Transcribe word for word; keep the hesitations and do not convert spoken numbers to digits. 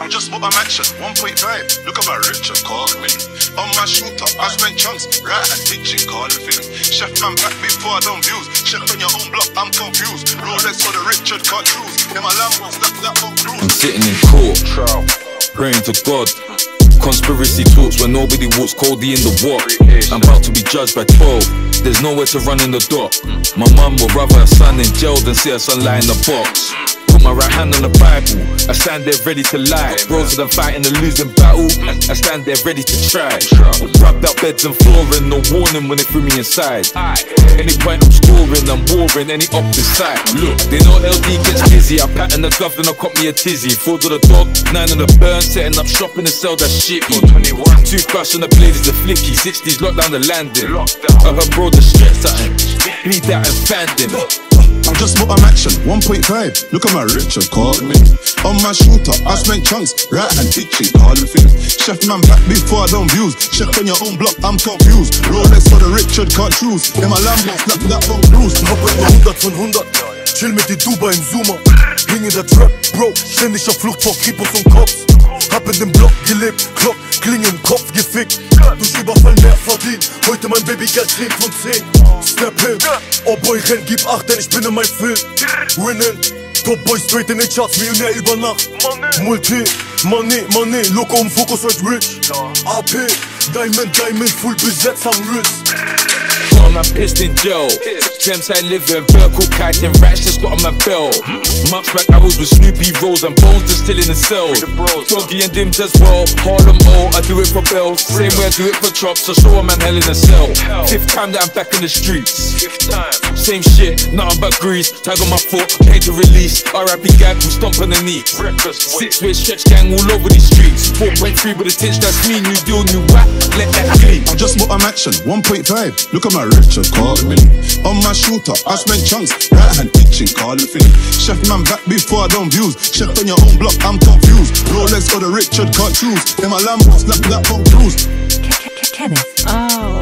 I just bought a mansion, one point five. Look at my Richard called me. On my shooter, I spent chunks, right at teaching calling things. Chef man back before I done views. Chef on your own block, I'm confused. Rolex for the Richard can't cruise. In my Lambo, that, that won't cruise. I'm sitting in court, trial, praying to God. Conspiracy talks where nobody walks Cody in the walk. I'm about to be judged by twelve. There's nowhere to run in the dock. My mum would rather her son in jail than see her son lie in the box. Put my right hand on the Bible, I stand there ready to lie. Rose to the fight in the losing battle, I stand there ready to try. Rubbed out beds and flooring, no warning when they threw me inside. Any point I'm scoring, I'm warring any opposite side. Look, they know L D gets busy. I pattern the glove, then I caught me a tizzy. Four to the dog, nine on the burn, setting up shop in the cell, that shit. Two crush on the blade is the flicky. Sixties lock down the landing. I heard bro the stress at him. Bleed that and fanned him. I just bought a mansion, one point five. Look at my Richard called me. On my shooter, I spent chunks, right and teaching calling things. Chef man back before I done views. Chef on your own block, I'm confused. Rolex for the Richard can't choose. In my Lambo, snap that one cruise. hundred von hundert. Chill mit die Dubai in Zuma. Hing in der Trap, Bro. Ständig auf Flucht vor Kripos und Cops. Hab in dem Block gelebt, Glock, Klinge im Kopf gefickt. Durch Überfall mehr verdient. Heute mein Baby Geld zehn von zehn. Step hin, oh boy, renn, gib acht, denn ich bin in meinem Film. Winning, Top Boy straight in den Charts, Millionär über Nacht. Multi, Money, Money, Loco und Fokus heute rich. A P, Diamond, Diamond, full besetzt am Ritz. I'm pissed in jail. Gems I live in, vertical kiting, rats just got on my belt. Months back I was with Snoopy, Rolls and Bones just still in the cell. Doggy and Dims as well, Harlem all, I do it for bells. Same way I do it for chops, I show a man hell in a cell. Fifth time that I'm back in the streets. Same shit, nothing but grease. Tag on my foot, paid to release. R I P gang who stomp on the knee. Six way stretch gang all over these streets. Four point three with a tinge, that's me. New deal, new rap, let that clean. I just bought a mansion, one point five. Look at my Richard called me. On my shooter, I spent chunks, right and teaching calling things. Chef man back before I done views. Chef on your own block, I'm confused. Rolex or the Richard can't choose. In my Lambo, snap that on cruise. Kenneth, oh.